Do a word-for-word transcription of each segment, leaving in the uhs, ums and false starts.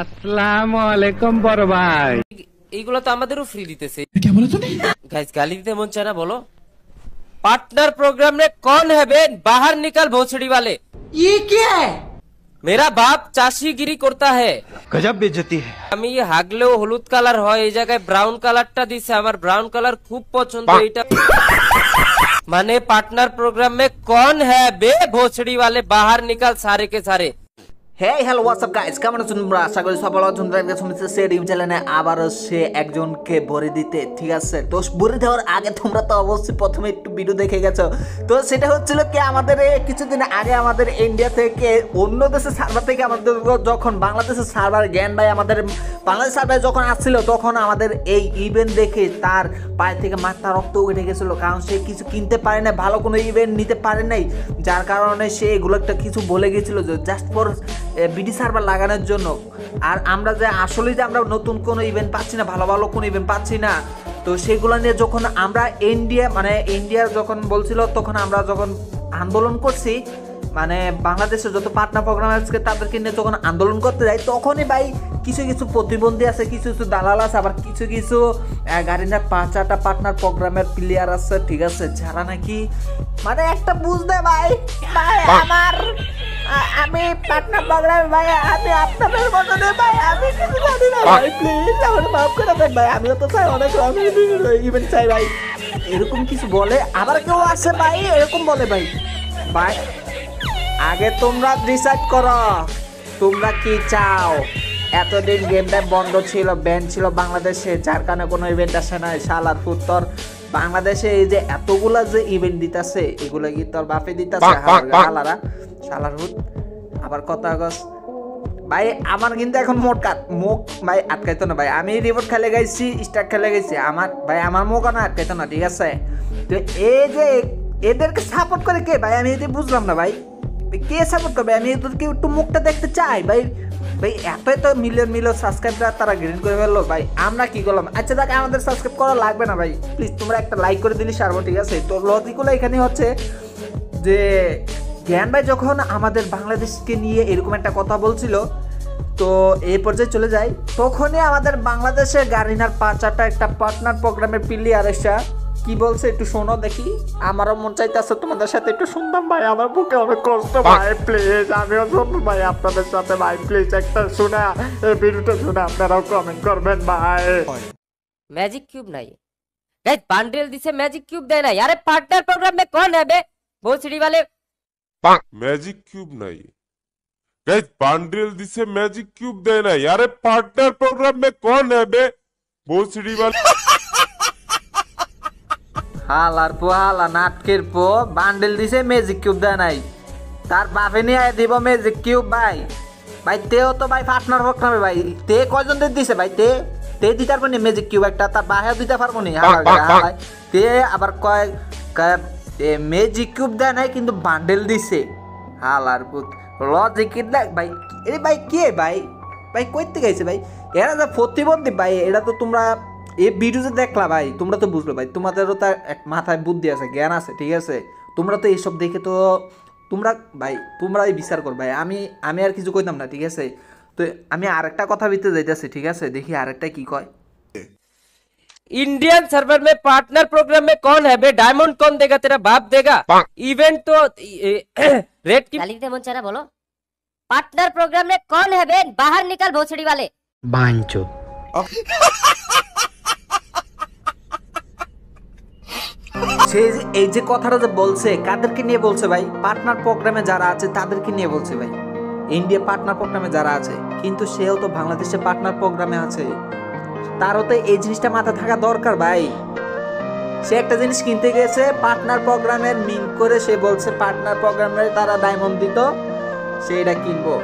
আসসালামু আলাইকুম বড় ভাই। এইগুলো তো আমাদেরও ফ্রি দিতেছে। কি বলে তুমি? गाइस গালি দিতে মন চায় না বলো। पार्टनर प्रोग्राम में कौन है बहन? बाहर निकल भोसड़ी वाले। ये क्या है? मेरा बाप चाषीगिरी करता है। गजब बेइज्जती है। আমি হাগলেও হলুদ কালার হয়, এই জায়গায় ব্রাউন কালারটা দিছে। আমার ব্রাউন কালার খুব পছন্দ। এটা माने पार्टनर प्रोग्राम में कौन है बे भोसड़ी वाले? बाहर निकल सारे के सारे। Hey hello what's up guys, কেমন আছেন তোমরা? আশা করি সবাই আছেন। তোমরা শুনতে সে রিম চ্যানেলে আবার সে একজনকে ভরে দিতে। ঠিক আছে তো ভরে দেওয়ার আগে তোমরা তো অবশ্যই প্রথমে একটু ভিডিও দেখে গেছো। তো সেটা হচ্ছিল কি, আমাদের কিছুদিন আগে আমাদের ইন্ডিয়া থেকে অন্য দেশের সার্ভার থেকে আমাদের যখন বাংলাদেশের সার্ভার জ্ঞান ভাই আমাদের বাংলাদেশ সার্ভারে যখন আসছিল তখন আমাদের এই ইভেন্ট দেখে তার পায়ে থেকে মাথা রক্ত উঠে গেছিলো। কারণ সে কিছু কিনতে পারে না, ভালো কোনো ইভেন্ট নিতে পারে নাই, যার কারণে সে এগুলো একটা কিছু বলে গেছিলো জাস্ট ফর বিডি সার্ভার লাগানোর জন্য। আর আমরা যে আসলে যে আমরা নতুন কোনো ইভেন্ট পাচ্ছি না, ভালো ভালো কোনো ইভেন্ট পাচ্ছি না, তো সেগুলো নিয়ে যখন আমরা ইন্ডিয়া মানে ইন্ডিয়ার যখন বলছিল তখন আমরা যখন আন্দোলন করছি মানে বাংলাদেশে যত পার্টনার প্রোগ্রাম আজকে তাদেরকে নিয়ে যখন আন্দোলন করতে যাই তখনই ভাই কিছু কিছু প্রতিবন্ধী আছে, কিছু কিছু দালাল আছে, আবার কিছু কিছু গাড়িনার পাঁচটা পার্টনার প্রোগ্রামের প্লেয়ার আছে। ঠিক আছে, যারা নাকি মানে একটা বুঝতে ভাই ভাই আমার আমি পার্টনার প্রোগ্রাম ভাই আমি আপনাদের মতো নেই ভাই, আমি কিছু জানি না ভাই, প্লিজ আমার মাফ করে দেন ভাই, আমি তো চাই অনেক আমি ইভেন্ট চাই ভাই, এরকম কিছু বলে। আবার কেউ আছে ভাই এরকম বলে ভাই ভাই আগে তোমরা ডিসাইড করো তোমরা কি চাও। এতদিন গেমটা বন্ধ ছিল, ব্যান ছিল বাংলাদেশে, যার কারণে কোনো ইভেন্ট আসে না। শালার পুত্তর বাংলাদেশে এই যে এতগুলা যে ইভেন্ট দিতেছে এগুলো কি তোর বাপে দিতেছে? শালারা শালার হুত আবার কথা গছ ভাই। আমার কিন্তু এখন মোট মুখ ভাই আটকাইতো না ভাই, আমি রিপোর্ট খেলে গেছি, স্টার খেলে গেছি, আমার ভাই আমার মুখ না আটকাইতো না। ঠিক আছে, তো এই যে এদেরকে সাপোর্ট করে কে ভাই? আমি এটি বুঝলাম না ভাই, কে সাপোর্ট করবে? আমি এদেরকে একটু মুখটা দেখতে চাই ভাই। ভাই এত এত মিলিয়ন মিলিয়ন সাবস্ক্রাইবার তারা গ্রিন করে ফেললো ভাই, আমরা কি করলাম? আচ্ছা দেখ, আমাদের সাবস্ক্রাইব করা লাগবে না ভাই, প্লিজ তোমরা একটা লাইক করে দিলি সারবো। ঠিক আছে, তো লজিকগুলো এখানে হচ্ছে যে জ্ঞান ভাই যখন আমাদের বাংলাদেশকে নিয়ে এরকম একটা কথা বলছিল, তো এই পর্যায়ে চলে যায়, তখনই আমাদের বাংলাদেশের গারিনার পাঁচটা একটা পার্টনার প্রোগ্রামের প্লেয়ার এসে কি বলছে একটু শোনো দেখি। আমারও মন চাইতেছে তোমাদের সাথে একটু শুনতাম ভাই, আমার বুকে অনেক কষ্ট ভাই, প্লিজ আমিও শুনবো ভাই আপনাদের সাথে ভাই, প্লিজ একটা শোনা এই ভিডিওটা শুনে আপনারাও কমেন্ট করবেন ভাই। ম্যাজিক কিউব নাই গাইস, বান্ডেল দিছে ম্যাজিক কিউব দেয় না। আরে পার্টনার প্রোগ্রাম মে কোন হবে ভোসড়ি वाले? ম্যাজিক কিউব নাই গাইস, বান্ডেল দিছে ম্যাজিক কিউব দেয় না। আরে পার্টনার প্রোগ্রাম মে কোন হবে ভোসড়ি वाले? হালার পো হালা নাটকের পো বান্ডেল দিছে ম্যাজিক কিউব দেয় নাই, তার বাপে নিয়ে দিব ম্যাজিক কিউব ভাই। ভাই তেও তো ভাই পার্টনার প্রোগ্রামে ভাই তে কয়জন দিছে ভাই? তে তে দিতে পারবো নি ম্যাজিক কিউব একটা, তার বাহেও দিতে পারবো নি। ভাই তে আবার কয় ম্যাজিক কিউব দেয় নাই কিন্তু বান্ডেল দিছে। হালার পুত লজিক দেখ ভাই, এ ভাই কে ভাই ভাই কইতে গেছে ভাই? এরা তো প্রতিবন্ধী ভাই, এরা তো তোমরা এই ভিডিওতে দেখলা ভাই, তোমরা তো বুঝলো ভাই, তোমাদেরও তো এক মাথায় বুদ্ধি আছে, জ্ঞান আছে। ঠিক আছে, তোমরা তো এইসব দেখে তো তোমরা ভাই তোমরাই বিচার কর ভাই, আমি আমি আর কিছু কইতাম না। ঠিক আছে, তো আমি আরেকটা কথা বলতে যাইতেছি। ঠিক আছে, দেখি আরেকটা কি কয়। इंडियन सर्वर में पार्टनर प्रोग्राम में कौन है बे? डायमंड कौन देगा? तेरा बाप देगा। इवेंट तो रेड की गाली दे मन चारा बोलो। पार्टनर प्रोग्राम में कौन है बे? बाहर निकल भोसड़ी वाले। बांचो সে এই যে কথাটা যে বলছে কাদেরকে নিয়ে বলছে ভাই? পার্টনার প্রোগ্রামে যারা আছে তাদেরকে নিয়ে বলছে ভাই, ইন্ডিয়া পার্টনার প্রোগ্রামে যারা আছে, কিন্তু সেও তো বাংলাদেশে পার্টনার প্রোগ্রামে আছে, তারও তো এই জিনিসটা মাথা থাকা দরকার ভাই। সে একটা জিনিস কিনতে গেছে পার্টনার প্রোগ্রামের লিঙ্ক করে, সে বলছে পার্টনার প্রোগ্রামে তারা ডায়মন্ড দিত সেটা কিনবো,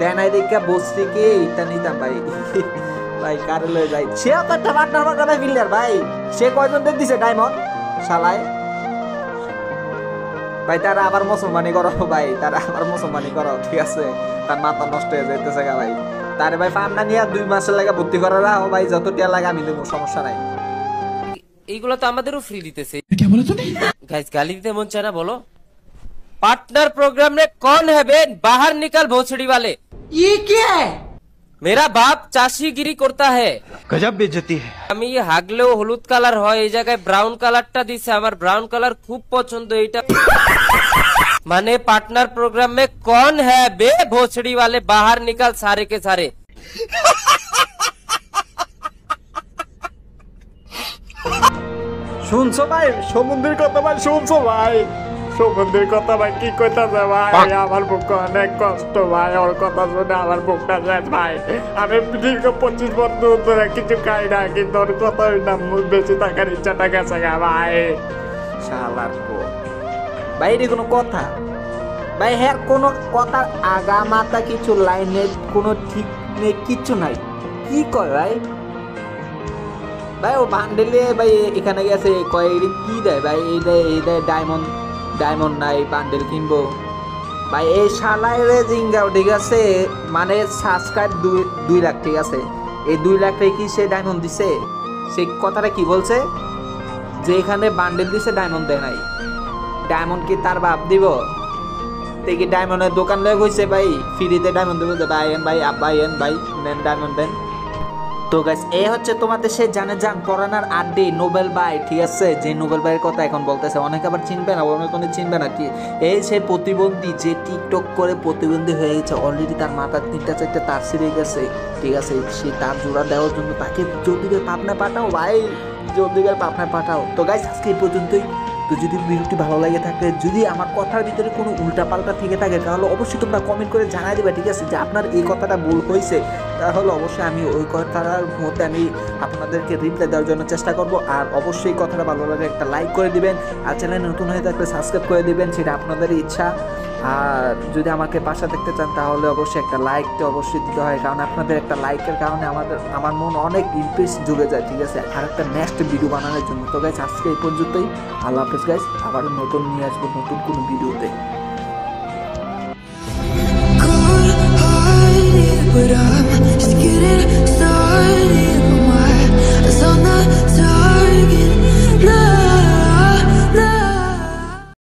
দেন আই দেখা বসতে কি এটা নিতাম ভাই। ভাই কারে লয়ে যায়? সেও তো একটা পার্টনার প্রোগ্রামে বিল্ডার ভাই, সে কয়জন দিছে ডায়মন্ড শালায় ভাই? তারা আবার মুসলমানি করো ভাই, তারা আবার মুসলমানি করো। ঠিক আছে, তার মাথা নষ্ট হয়ে যাইতেছে গা ভাই। তারে ভাই পান্না নিয়ে দুই মাসের লাগে ভর্তি করা রাও ভাই, যত টিয়া লাগে আমি দেবো, সমস্যা নাই। এইগুলো তো আমাদেরও ফ্রি দিতেছে। কি বলে তুমি? গাইস গালি দিতে মন চায় না বলো। পার্টনার প্রোগ্রাম রে কোন হবেন? বাহির নিকল ভোসড়ি वाले। ये क्या है? मेरा बाप चाषीगिरी करता है। गजब बेइज्जती है। আমি হাগলেও হলুদ কালার হয়, এই জায়গায় ব্রাউন কালারটা দিছে। আমার ব্রাউন কালার খুব পছন্দ। এটা माने पार्टनर प्रोग्राम में कौन है बे भोसड़ी वाले, बाहर निकल सारे के सारे। सुन सो भाई, समुद्र कथा भाई, सुन सो भाई, समुद्र कथा भाई की कथा से भाई আমার বুকে অনেক কষ্ট ভাই। ওর কথা শুনে আমার বুকটা যায় ভাই। আমি দীর্ঘ পঁচিশ বছর ধরে কিছু খাই না, কিন্তু ওর কথা না মুখ বেঁচে থাকার ইচ্ছাটা গেছে ভাই। শালার বউ বাইরে কোনো কথা ভাই, হ্যাঁ কোনো কথার আগা মাথা কিছু লাইনের কোনো ঠিক নেই, কিছু নাই। কি কয় ভাই ভাই ও বান্ডেলে ভাই এখানে গেছে কয় কি দেয় ভাই, এই দেয় এই দেয় ডায়মন্ড, ডায়মন্ড নাই বান্ডেল কিনবো ভাই। এই শালায় রে জিঙ্গাও ঠিক আছে, মানে সাবস্ক্রাইব দুই দুই লাখ ঠিক আছে, এই দুই লাখে কি সে ডায়মন্ড দিছে? সেই কথাটা কি বলছে যে এখানে বান্ডেল দিছে ডায়মন্ড দেয় নাই। डायमंड की तार बाप दीब ते कि डायमंड दोकान ले गई भाई फ्री ते डायमंड देबो भाई भाई भाई भाई नेन डायमंड देन। तो गाइस ए হচ্ছে তোমাদের সেই জানে জান করোনার আড্ডি নোবেল ভাই ঠিক আছে। যে নোবেল ভাইয়ের কথা এখন বলতেছে অনেকে আবার চিনবে না, অনেকে কোনো চিনবে না। কি এই সেই প্রতিবন্ধী যে টিকটক করে প্রতিবন্ধী হয়ে গেছে অলরেডি, তার মাথার তিনটা চারটা তার ছিঁড়ে গেছে ঠিক আছে। সেই তার জোড়া দেওয়ার জন্য তাকে যৌদিকে পাপনা পাঠাও ভাই, যৌদিকের পাপনা পাঠাও। তো গাইস আজকে এই পর্যন্তই। তো যদি ভিডিওটি ভালো লাগে থাকে, যদি আমার কথার ভিতরে কোনো উল্টাপাল্টা থেকে থাকে তাহলে অবশ্যই তোমরা কমেন্ট করে জানাই দেবে ঠিক আছে, যে আপনার এই কথাটা ভুল হয়েছে। তাহলে অবশ্যই আমি ওই কথাটার মধ্যে আমি আপনাদেরকে রিপ্লাই দেওয়ার জন্য চেষ্টা করব। আর অবশ্যই কথাটা ভালো লাগে একটা লাইক করে দিবেন, আর চ্যানেল নতুন হয়ে থাকলে সাবস্ক্রাইব করে দিবেন, সেটা আপনাদের ইচ্ছা। আর যদি আমাকে পাশে দেখতে চান তাহলে অবশ্যই একটা লাইক তো অবশ্যই দিতে হয়, কারণ আপনাদের একটা লাইকের কারণে আমাদের আমার মন অনেক ইমপ্রেস জুড়ে যায় ঠিক আছে, আর একটা নেক্সট ভিডিও বানানোর জন্য। তো গাইস আজকে এই পর্যন্তই। আল্লাহ হাফেজ গাইস, আবার নতুন নিয়ে আসবো নতুন কোনো ভিডিওতে।